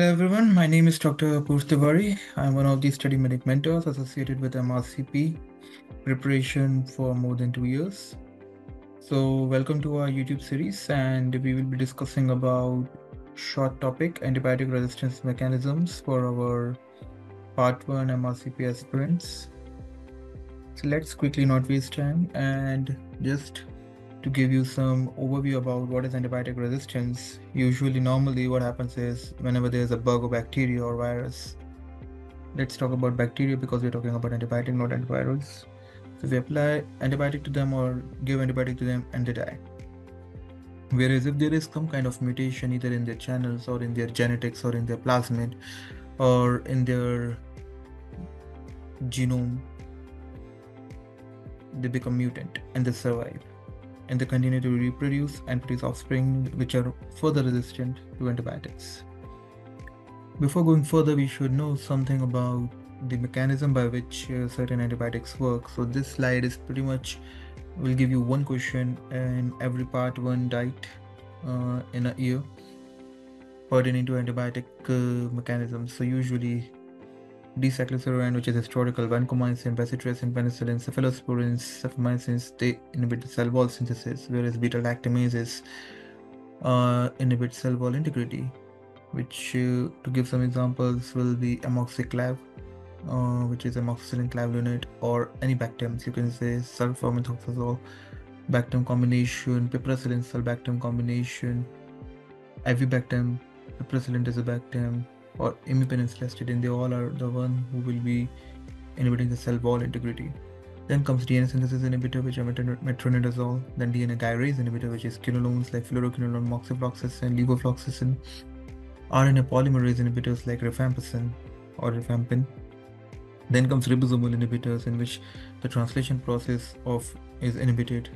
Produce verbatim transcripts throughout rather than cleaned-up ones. Hello everyone, my name is Doctor Apoorv Tiwari. I'm one of the study medic mentors associated with M R C P preparation for more than two years. So welcome to our YouTube series, and we will be discussing about short topic antibiotic resistance mechanisms for our part one M R C P aspirants. So let's quickly not waste time, and just to give you some overview about what is antibiotic resistance. Usually, normally what happens is whenever there's a bug or bacteria or virus, let's talk about bacteria because we're talking about antibiotic, not antivirals. So we apply antibiotic to them or give antibiotic to them and they die. Whereas if there is some kind of mutation either in their channels or in their genetics or in their plasmid or in their genome, they become mutant and they survive. And they continue to reproduce and produce offspring which are further resistant to antibiotics. Before going further, we should know something about the mechanism by which uh, certain antibiotics work. So this slide is pretty much will give you one question in every part one diet uh, in a year pertaining to antibiotic uh, mechanisms. So usually D-cycloserine, which is historical, vancomycin, bacitracin, penicillin, cephalosporins, cephamycin, they inhibit the cell wall synthesis, whereas beta-lactamases uh, inhibit cell wall integrity, which, uh, to give some examples, will be amoxiclav, uh, which is amoxicillin clavulonate, or any bactams. You can say sulfamethoxazole, bactam combination, piperacillin, sulbactam combination, avibactam, piperacillin, tazobactam, or imipenicillin. They all are the one who will be inhibiting the cell wall integrity. Then comes D N A synthesis inhibitor, which are metronidazole. Then D N A gyrase inhibitor, which is quinolones like fluoroquinolone, moxifloxacin, levofloxacin. R N A polymerase inhibitors like rifampicin or rifampin. Then comes ribosomal inhibitors, in which the translation process of is inhibited.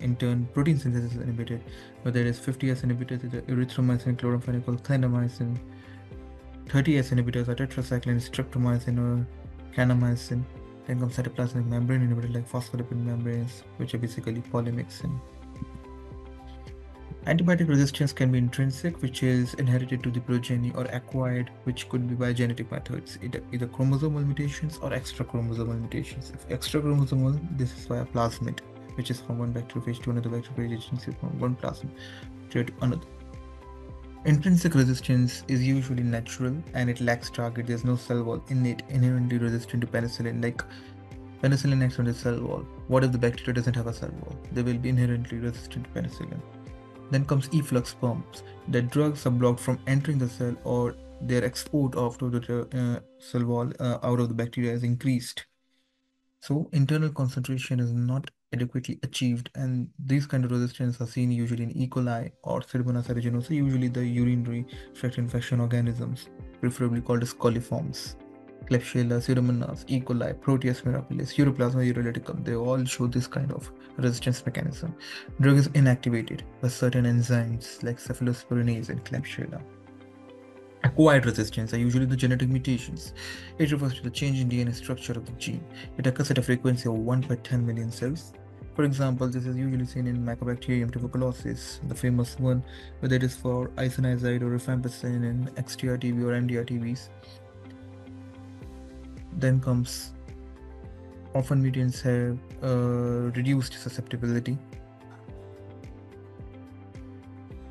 In turn, protein synthesis is inhibited. But there is fifty S inhibitors, the erythromycin, chloramphenicol, thylamycin. thirty S inhibitors are tetracycline, streptomycin or kanamycin. Then comes cytoplasmic membrane inhibitors like phospholipid membranes, which are basically polymyxin. Antibiotic resistance can be intrinsic, which is inherited to the progeny, or acquired, which could be by genetic methods, either, either chromosomal mutations or extra chromosomal mutations. If extra chromosomal, this is via plasmid, which is from one bacteriophage to another bacteriophage agency, from one plasmid to another. Intrinsic resistance is usually natural and it lacks target. There's no cell wall innate inherently resistant to penicillin. Like penicillin acts on the cell wall. What if the bacteria doesn't have a cell wall? They will be inherently resistant to penicillin. Then comes efflux pumps. The drugs are blocked from entering the cell, or their export out of the uh, cell wall uh, out of the bacteria is increased. So internal concentration is not adequately achieved, and these kind of resistance are seen usually in E. coli or Pseudomonas aeruginosa, usually the urinary tract infection organisms, preferably called as coliforms. Klebsiella, Pseudomonas, E. coli, Proteus mirabilis, Uroplasma urolyticum, they all show this kind of resistance mechanism. Drug is inactivated by certain enzymes like cephalosporins and Klebsiella. Acquired resistance are usually the genetic mutations. It refers to the change in D N A structure of the gene. It occurs at a frequency of one per ten million cells. For example, this is usually seen in Mycobacterium tuberculosis, the famous one, whether it is for isoniazid or rifampicin in X T R T B or M D R T Bs. Then comes, often mutants have uh, reduced susceptibility.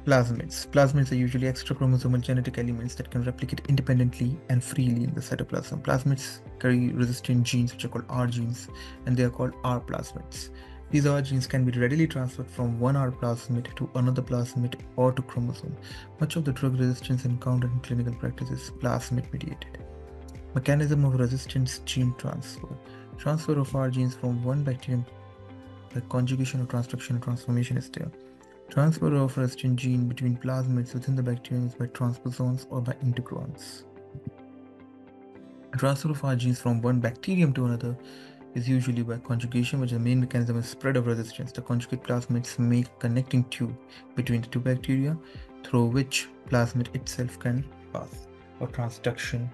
Plasmids. Plasmids are usually extra chromosomal genetic elements that can replicate independently and freely in the cytoplasm. Plasmids carry resistant genes which are called R genes, and they are called R plasmids. These R genes can be readily transferred from one R plasmid to another plasmid or to chromosome. Much of the drug resistance encountered in clinical practice is plasmid mediated. Mechanism of resistance gene transfer. Transfer of R genes from one bacterium, the conjugation or transduction or transformation is there. Transfer of resistant gene between plasmids within the bacterium is by transposons or by integrons. Transfer of R genes from one bacterium to another is usually by conjugation, which the main mechanism is spread of resistance. The conjugate plasmids make a connecting tube between the two bacteria through which plasmid itself can pass, or transduction.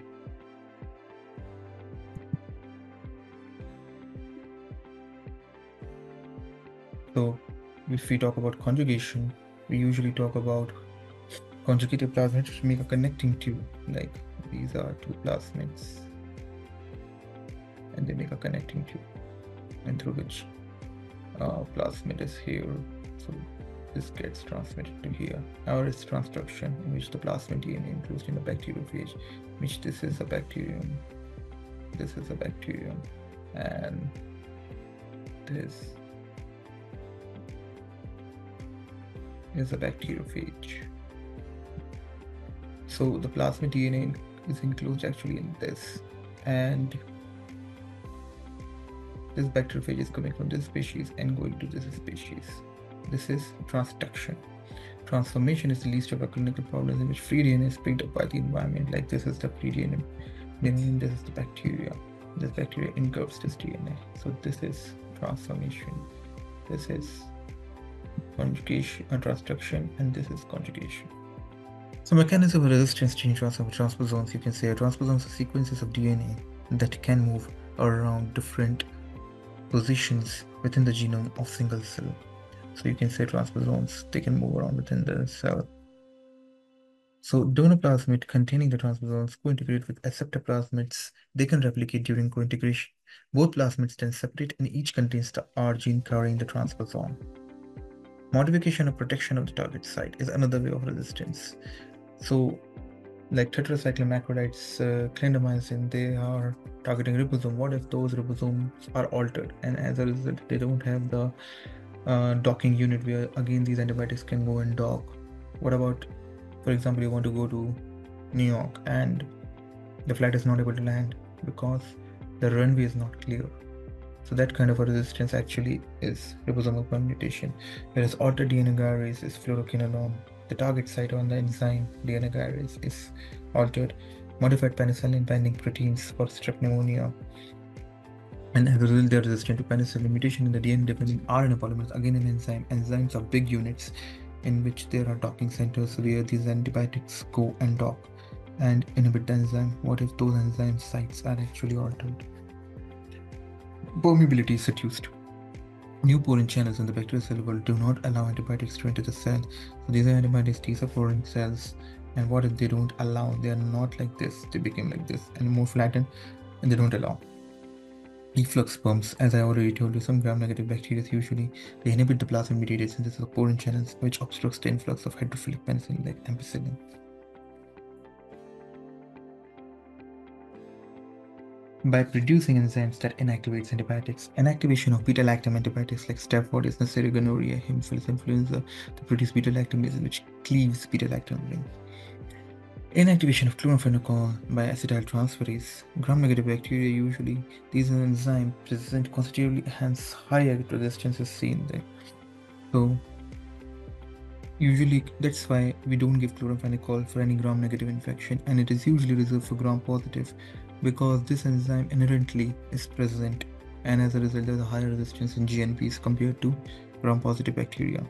So, if we talk about conjugation, we usually talk about conjugated plasmids which make a connecting tube. Like these are two plasmids and they make a connecting tube, and through which uh, plasmid is here, so this gets transmitted to here, or it's transduction, in which the plasmid D N A includes in the bacteriophage, which this is a bacterium, this is a bacterium, and this is a bacteriophage. So the plasmid D N A is enclosed actually in this, and this bacteriophage is coming from this species and going to this species. This is transduction. Transformation is the least of our clinical problems, in which free D N A is picked up by the environment. Like this is the free D N A, and this is the bacteria. This bacteria engulfs this D N A. So this is transformation. This is conjugation, uh, transduction, and this is conjugation. So mechanism of resistance change transfer of transposons, you can say transposons are sequences of D N A that can move around different positions within the genome of single cell. So you can say transposons, they can move around within the cell. So donor plasmid containing the transposons co-integrate with acceptor plasmids. They can replicate during co-integration. Both plasmids then separate and each contains the R gene carrying the transposon. Modification or protection of the target site is another way of resistance. So like tetracycline macrolides, uh, clindamycin, they are targeting ribosome. What if those ribosomes are altered, and as a result they don't have the uh, docking unit where again these antibiotics can go and dock? What about, for example, you want to go to New York and the flight is not able to land because the runway is not clear? So that kind of a resistance actually is ribosomal permutation, whereas altered D N A gyrase is fluoroquinolone. The target site on the enzyme D N A gyrase is altered. Modified penicillin binding proteins for strep pneumonia, and as a result they are resistant to penicillin. Mutation in the D N A dependent R N A polymers, again an enzyme. Enzymes are big units in which there are docking centers where these antibiotics go and dock and inhibit the enzyme. What if those enzyme sites are actually altered? Permeability is seduced. New porin channels in the bacterial cell wall do not allow antibiotics to enter the cell. So these are antibiotics, these are foreign cells, and what if they don't allow? They are not like this, they became like this and more flattened, and they don't allow. Efflux pumps, as I already told you, some gram-negative bacteria usually they inhibit the plasmid-mediated synthesis of porin channels, which obstructs the influx of hydrophilic penicillin like ampicillin. By producing enzymes that inactivates antibiotics, inactivation of beta-lactam antibiotics like Staph aureus, Neisseria gonorrhoeae, Haemophilus influenza, they produce beta-lactamases which cleaves beta-lactam ring. Inactivation of chloramphenicol by acetyltransferase. Gram-negative bacteria usually these enzymes present constitutively, hence higher resistance is seen there. So usually that's why we don't give chloramphenicol for any gram-negative infection, and it is usually reserved for gram-positive, because this enzyme inherently is present, and as a result there is a higher resistance in G N Ps compared to gram-positive bacteria.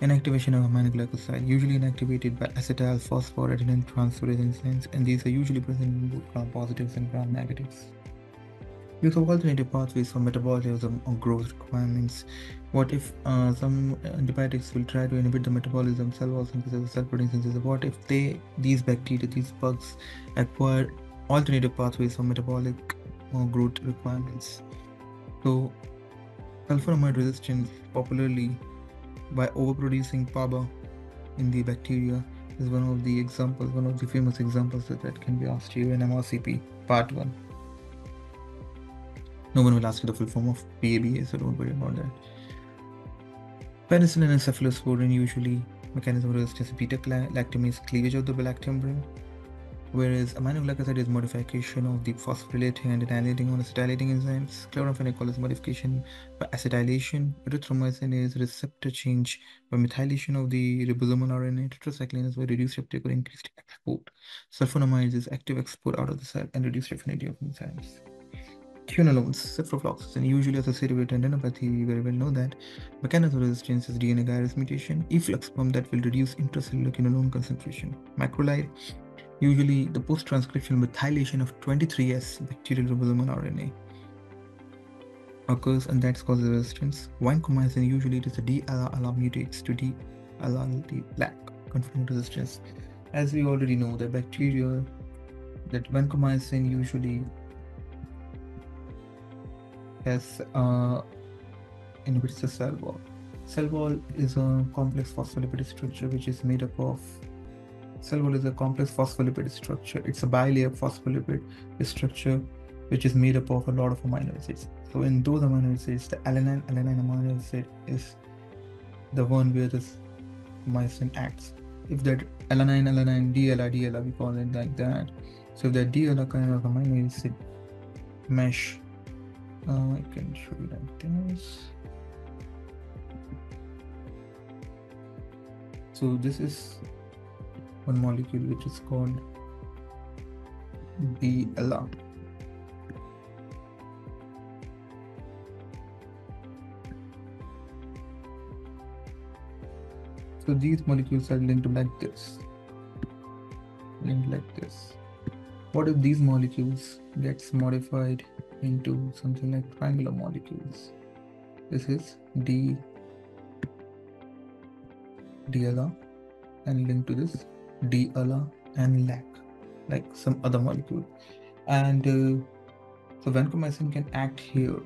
Inactivation of aminoglycoside, usually inactivated by acetyl phosphoradenine transferase enzymes, and these are usually present in both gram-positives and gram-negatives. Use of alternative pathways for metabolism or growth requirements. What if uh, some antibiotics will try to inhibit the metabolism, cell wall synthesis, cell protein synthesis? What if they, these bacteria, these bugs acquire alternative pathways for metabolic or growth requirements? So sulfonamide resistance, popularly by overproducing P A B A in the bacteria, is one of the examples, one of the famous examples that, that can be asked here in M R C P part one. No one will ask you the full form of P A B A, so don't worry about that. Penicillin and cephalosporin, usually mechanism of resistance beta-lactamase, cleavage of the lactam ring, whereas aminoglycoside is modification of the phosphorylating and enalating on acetylating enzymes. Chloramphenicol is modification by acetylation. Erythromycin is receptor change by methylation of the ribosomal R N A. Tetracycline is by reduced uptake or increased export. Sulfonamides is active export out of the cell and reduced affinity of enzymes. Quinolones, ciprofloxacin, usually associated with tendinopathy, we very well know that. Mechanism of resistance is D N A gyrase mutation. Efflux pump that will reduce intracellular quinolone concentration. Macrolide, usually the post-transcriptional methylation of twenty-three S bacterial ribosomal R N A occurs, and that causes resistance. Vancomycin, usually it is a D-allyl mutates to D-allyl lac conforming resistance. as we already know, the bacteria that vancomycin usually has uh, inhibits the cell wall. Cell wall is a complex phospholipid structure which is made up of cell wall is a complex phospholipid structure. It's a bilayer phospholipid structure which is made up of a lot of amino acids. So in those amino acids, the alanine alanine amino acid is the one where this myosin acts. If that alanine alanine D L A D L A, we call it like that. So if that D L A kind of amino acid mesh, uh, I can show you like this. So this is one molecule which is called D L A. So these molecules are linked like this, linked like this. What if these molecules gets modified into something like triangular molecules? This is D, D L A and linked to this D L A and L A C, like some other molecule. And uh, so vancomycin can act here.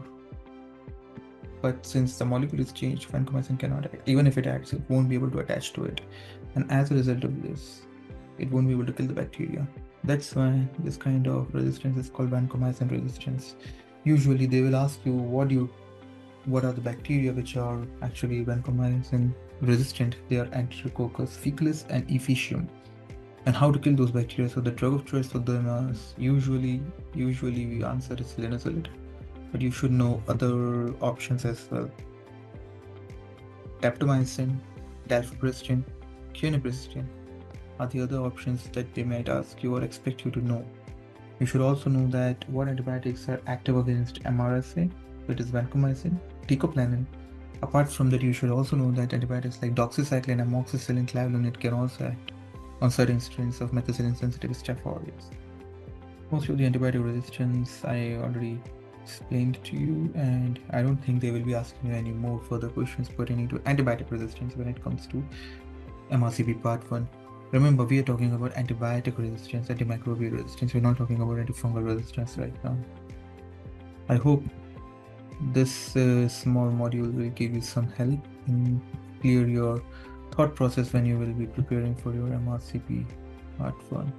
But since the molecule is changed, vancomycin cannot act. Even if it acts, it won't be able to attach to it. And as a result of this, it won't be able to kill the bacteria. That's why this kind of resistance is called vancomycin resistance. Usually they will ask you, what do you, what are the bacteria which are actually vancomycin resistant? They are Enterococcus faecalis and Epiecium. And how to kill those bacteria? So the drug of choice for them is usually, usually we answer is linezolid. But you should know other options as well. Daptomycin, dalfopristin, cunipristin are the other options that they might ask you or expect you to know. You should also know that what antibiotics are active against M R S A, which is vancomycin, teicoplanin. Apart from that, you should also know that antibiotics like doxycycline, amoxicillin, clavulinate can also act on certain strains of methicillin-sensitive Staph aureus. Most of the antibiotic resistance I already explained to you, and I don't think they will be asking you any more further questions pertaining to antibiotic resistance when it comes to M R C P part one. Remember, we are talking about antibiotic resistance, antimicrobial resistance. We're not talking about antifungal resistance right now. I hope this uh, small module will give you some help and clear your thought process when you will be preparing for your M R C P part one.